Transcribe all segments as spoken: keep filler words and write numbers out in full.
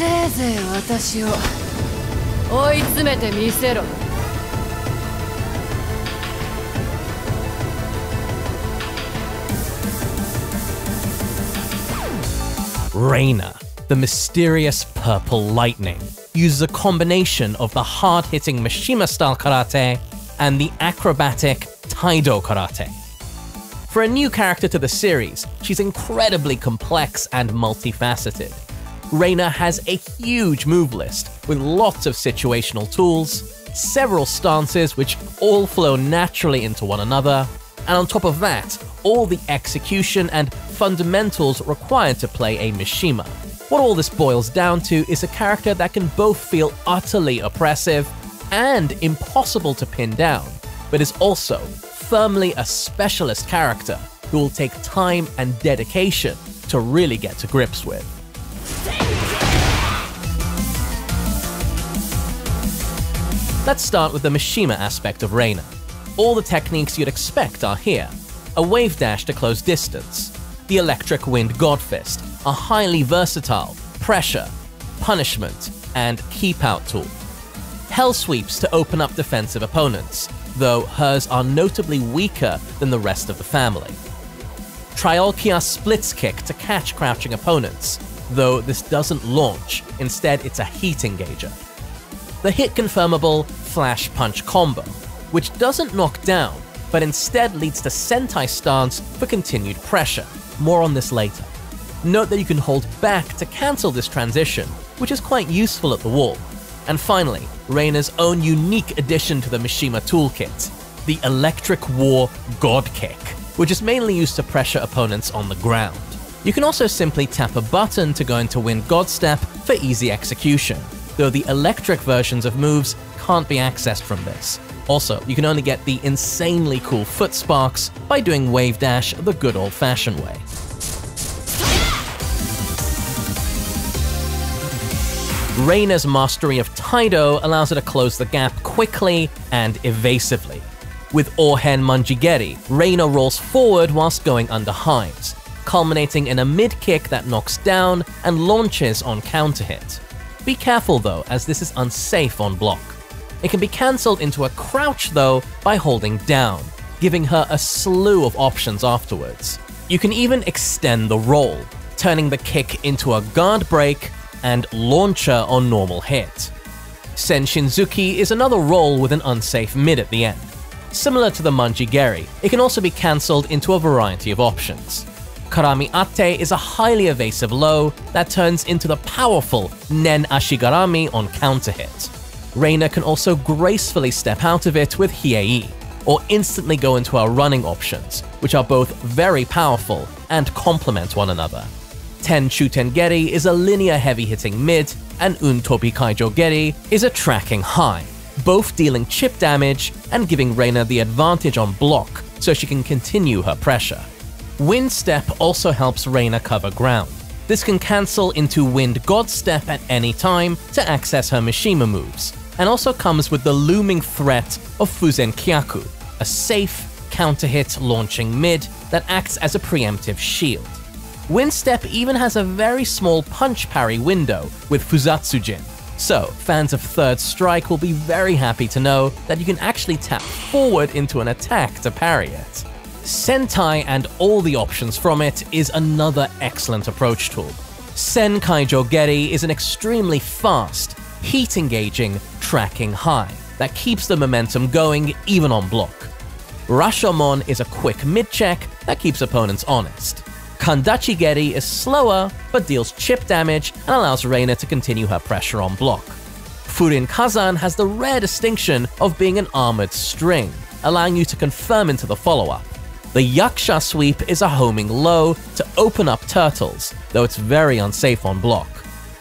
Reina, the mysterious purple lightning, uses a combination of the hard-hitting Mishima-style karate and the acrobatic Taido karate. For a new character to the series, she's incredibly complex and multifaceted. Reina has a huge move list with lots of situational tools, several stances which all flow naturally into one another, and on top of that, all the execution and fundamentals required to play a Mishima. What all this boils down to is a character that can both feel utterly oppressive and impossible to pin down, but is also firmly a specialist character who will take time and dedication to really get to grips with. Let's start with the Mishima aspect of Reina. All the techniques you'd expect are here. A wave dash to close distance, the electric wind godfist, a highly versatile pressure, punishment, and keep out tool. Hell sweeps to open up defensive opponents, though hers are notably weaker than the rest of the family. Trialkia splits kick to catch crouching opponents, though this doesn't launch, instead it's a heat engager. The hit-confirmable Flash punch combo, which doesn't knock down, but instead leads to sentai stance for continued pressure. More on this later. Note that you can hold back to cancel this transition, which is quite useful at the wall. And finally, Reina's own unique addition to the Mishima toolkit, the Electric War God Kick, which is mainly used to pressure opponents on the ground. You can also simply tap a button to go into Wind God Step for easy execution, though the electric versions of moves can't be accessed from this. Also, you can only get the insanely cool foot sparks by doing wave dash the good old-fashioned way. Reina's mastery of Taido allows her to close the gap quickly and evasively. With Orhen Munjigeti, Reina rolls forward whilst going under hides, culminating in a mid-kick that knocks down and launches on counter-hit. Be careful though, as this is unsafe on block. It can be cancelled into a crouch though by holding down, giving her a slew of options afterwards. You can even extend the roll, turning the kick into a guard break and launcher on normal hit. Senshinzuki is another roll with an unsafe mid at the end. Similar to the Manji Geri, it can also be cancelled into a variety of options. Karami Ate is a highly evasive low that turns into the powerful Nen Ashigarami on counter hit. Reina can also gracefully step out of it with Hiei, or instantly go into our running options, which are both very powerful and complement one another. Tenchu Tengeri is a linear heavy-hitting mid, and Untobi Kaijo Geri is a tracking high, both dealing chip damage and giving Reina the advantage on block so she can continue her pressure. Wind Step also helps Reina cover ground. This can cancel into Wind God Step at any time to access her Mishima moves, and also comes with the looming threat of Fuzen Kyaku, a safe, counter-hit launching mid that acts as a preemptive shield. Wind Step even has a very small punch parry window with Fusatsujin, so fans of Third Strike will be very happy to know that you can actually tap forward into an attack to parry it. Sentai and all the options from it is another excellent approach tool. Senkaijo Geri is an extremely fast, heat-engaging, tracking high that keeps the momentum going even on block. Rashomon is a quick mid-check that keeps opponents honest. Kandachi Geri is slower, but deals chip damage and allows Reina to continue her pressure on block. Furin Kazan has the rare distinction of being an armored string, allowing you to confirm into the follow-up. The Yaksha Sweep is a homing low to open up turtles, though it's very unsafe on block.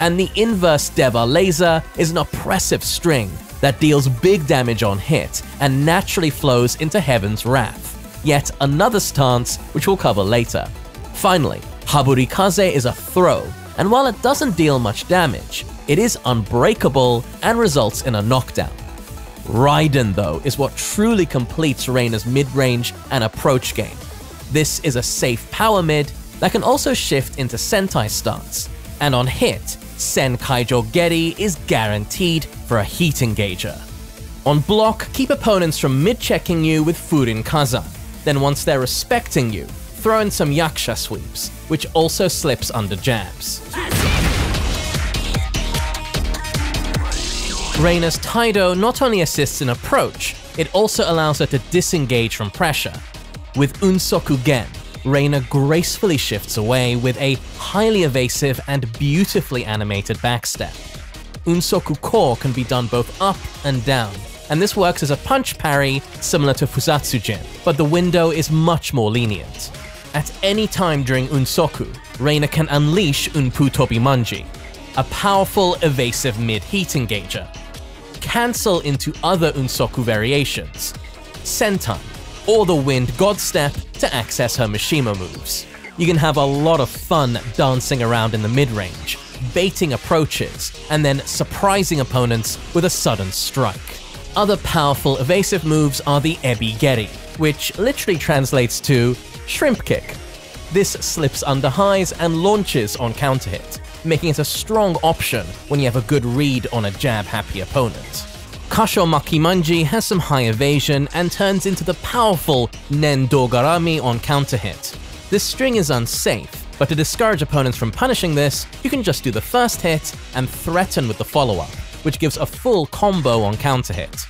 And the Inverse Deva Laser is an oppressive string that deals big damage on hit and naturally flows into Heaven's Wrath, yet another stance which we'll cover later. Finally, Haburikaze is a throw, and while it doesn't deal much damage, it is unbreakable and results in a knockdown. Raiden, though, is what truly completes Reina's mid-range and approach game. This is a safe power mid that can also shift into Sentai stance, and on hit, Senkaijo Geri is guaranteed for a heat engager. On block, keep opponents from mid-checking you with Furin Kaza. Then once they're respecting you, throw in some Yaksha sweeps, which also slips under jabs. Reina's Taido not only assists in approach, it also allows her to disengage from pressure. With Unsoku Gen, Reina gracefully shifts away with a highly evasive and beautifully animated backstep. Unsoku Core can be done both up and down, and this works as a punch parry similar to Fusatsujin, but the window is much more lenient. At any time during Unsoku, Reina can unleash Untobi Manji, a powerful, evasive mid-heat engager. Cancel into other Unsoku variations, Sentai, or the Wind God Step to access her Mishima moves. You can have a lot of fun dancing around in the mid-range, baiting approaches, and then surprising opponents with a sudden strike. Other powerful evasive moves are the Ebi Geri, which literally translates to shrimp kick. This slips under highs and launches on counter hit, making it a strong option when you have a good read on a jab-happy opponent. Kashomaki Manji has some high evasion and turns into the powerful Nen Dogarami on counter hit. This string is unsafe, but to discourage opponents from punishing this, you can just do the first hit and threaten with the follow-up, which gives a full combo on counter hit.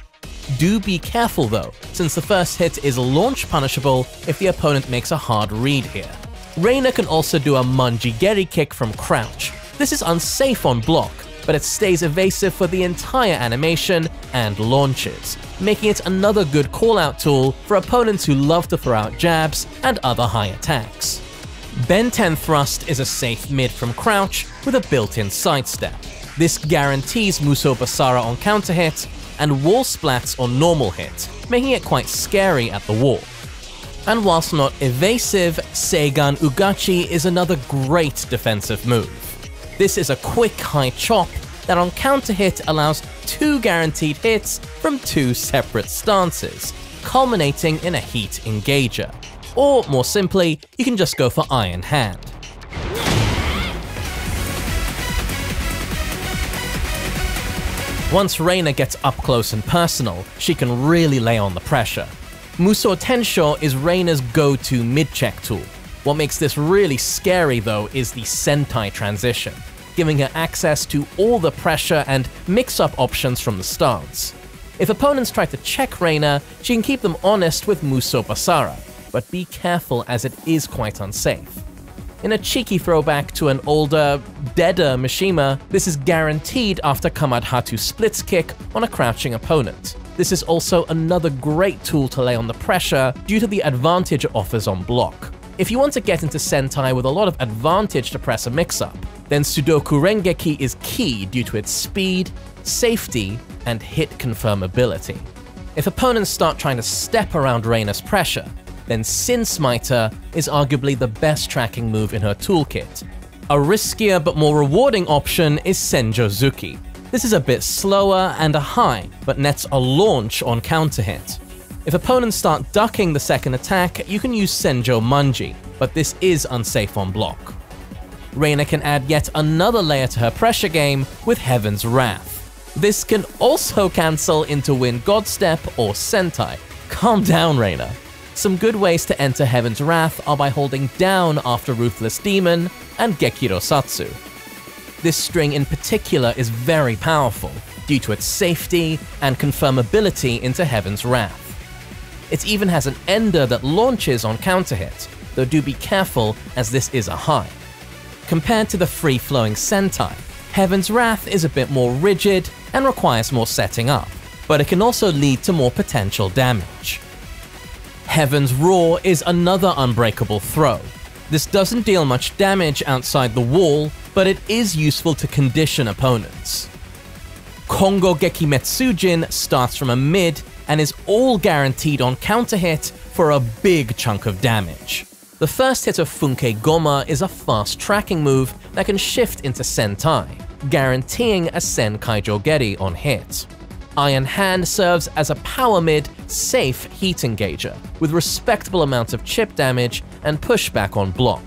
Do be careful though, since the first hit is launch punishable if the opponent makes a hard read here. Reina can also do a Manji Geri kick from crouch. This is unsafe on block, but it stays evasive for the entire animation and launches, making it another good call-out tool for opponents who love to throw out jabs and other high attacks. Ben ten Thrust is a safe mid from crouch with a built-in sidestep. This guarantees Musou Basara on counter hit and wall splats on normal hit, making it quite scary at the wall. And whilst not evasive, Seigan Ugachi is another great defensive move. This is a quick high chop that on counter hit allows two guaranteed hits from two separate stances, culminating in a heat engager. Or more simply, you can just go for Iron Hand. Once Reina gets up close and personal, she can really lay on the pressure. Musou Tensho is Reina's go-to mid-check tool. What makes this really scary though is the Sentai transition, giving her access to all the pressure and mix-up options from the stance. If opponents try to check Reina, she can keep them honest with Musou Basara, but be careful as it is quite unsafe. In a cheeky throwback to an older, deader Mishima, this is guaranteed after Kamadhatu splits kick on a crouching opponent. This is also another great tool to lay on the pressure due to the advantage it offers on block. If you want to get into Sentai with a lot of advantage to press a mix-up, then Sudoku Rengeki is key due to its speed, safety, and hit confirmability. If opponents start trying to step around Reina's pressure, then Sin Smiter is arguably the best tracking move in her toolkit. A riskier but more rewarding option is Senjozuki. This is a bit slower and a high, but nets a launch on counter hit. If opponents start ducking the second attack, you can use Senjo Manji, but this is unsafe on block. Reina can add yet another layer to her pressure game with Heaven's Wrath. This can also cancel into Wind God Step or Sentai. Calm down, Reina. Some good ways to enter Heaven's Wrath are by holding down after Ruthless Demon and Gekirosatsu. This string in particular is very powerful due to its safety and confirmability into Heaven's Wrath. It even has an ender that launches on counter hit, though do be careful as this is a high. Compared to the free-flowing Sentai, Heaven's Wrath is a bit more rigid and requires more setting up, but it can also lead to more potential damage. Heaven's Roar is another unbreakable throw. This doesn't deal much damage outside the wall, but it is useful to condition opponents. Kongo Gekimetsujin starts from a mid and is all guaranteed on counter hit for a big chunk of damage. The first hit of Funke Goma is a fast tracking move that can shift into Sentai, guaranteeing a Senkaijo Geri on hit. Iron Hand serves as a power mid, safe heat engager, with respectable amounts of chip damage and pushback on block,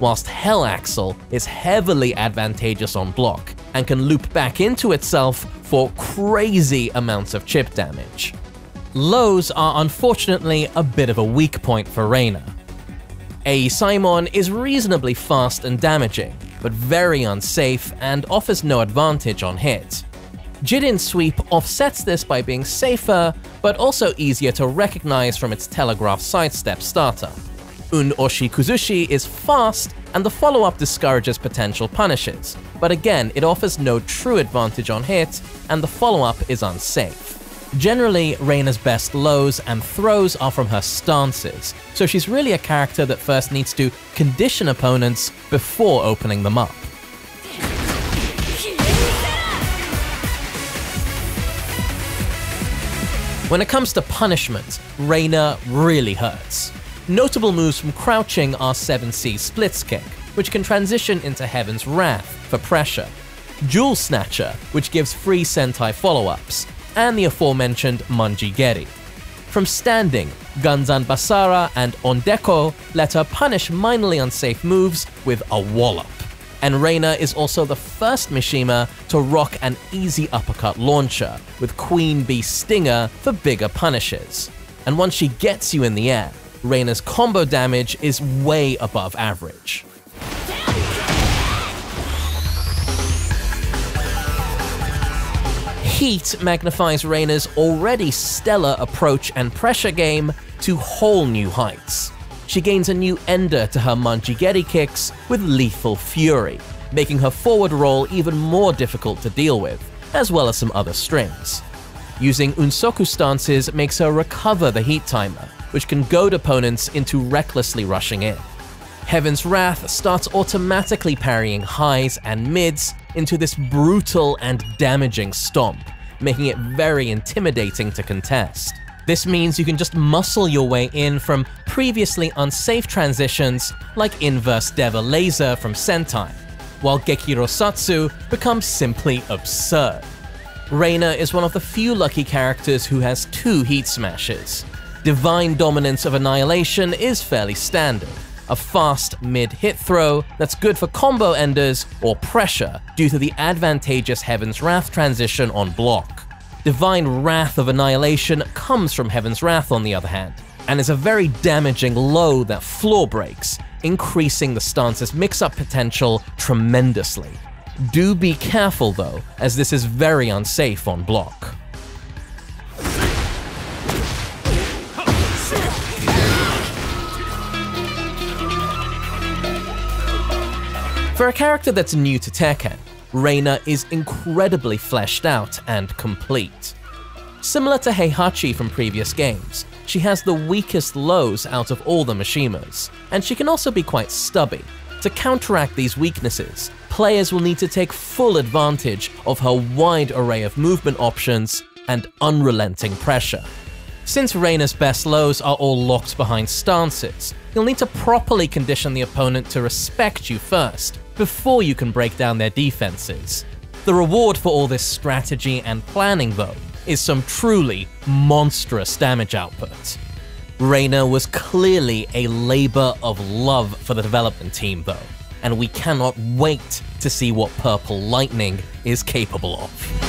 whilst Hell Axel is heavily advantageous on block, and can loop back into itself for crazy amounts of chip damage. Lows are unfortunately a bit of a weak point for Reina. A Simon is reasonably fast and damaging, but very unsafe and offers no advantage on hit. Jirin's sweep offsets this by being safer, but also easier to recognize from its telegraph sidestep starter. Un Oshi Kuzushi is fast, and the follow-up discourages potential punishes, but again, it offers no true advantage on hit, and the follow-up is unsafe. Generally, Reina's best lows and throws are from her stances, so she's really a character that first needs to condition opponents before opening them up. When it comes to punishment, Reina really hurts. Notable moves from crouching are seven C Splits Kick, which can transition into Heaven's Wrath for pressure, Jewel Snatcher, which gives free Sentai follow-ups, and the aforementioned Manji Geri. From standing, Gunzan Basara and Ondeko let her punish minorly unsafe moves with a wallop. And Reina is also the first Mishima to rock an easy uppercut launcher, with Queen Bee Stinger for bigger punishes. And once she gets you in the air, Reina's combo damage is way above average. Heat magnifies Reina's already stellar approach and pressure game to whole new heights. She gains a new ender to her Munjigeti kicks with lethal fury, making her forward roll even more difficult to deal with, as well as some other strings. Using Unsoku stances makes her recover the heat timer, which can goad opponents into recklessly rushing in. Heaven's Wrath starts automatically parrying highs and mids into this brutal and damaging stomp, making it very intimidating to contest. This means you can just muscle your way in from previously unsafe transitions like Inverse Deva Laser from Sentai, while Gekirosatsu becomes simply absurd. Reina is one of the few lucky characters who has two heat smashes. Divine Dominance of Annihilation is fairly standard, a fast mid-hit throw that's good for combo enders or pressure due to the advantageous Heaven's Wrath transition on block. Divine Wrath of Annihilation comes from Heaven's Wrath, on the other hand, and is a very damaging low that floor breaks, increasing the stance's mix-up potential tremendously. Do be careful though, as this is very unsafe on block. For a character that's new to Tekken, Reina is incredibly fleshed out and complete. Similar to Heihachi from previous games, she has the weakest lows out of all the Mishimas, and she can also be quite stubby. To counteract these weaknesses, players will need to take full advantage of her wide array of movement options and unrelenting pressure. Since Reina's best lows are all locked behind stances, you'll need to properly condition the opponent to respect you first, before you can break down their defenses. The reward for all this strategy and planning, though, is some truly monstrous damage output. Reina was clearly a labor of love for the development team, though, and we cannot wait to see what Purple Lightning is capable of.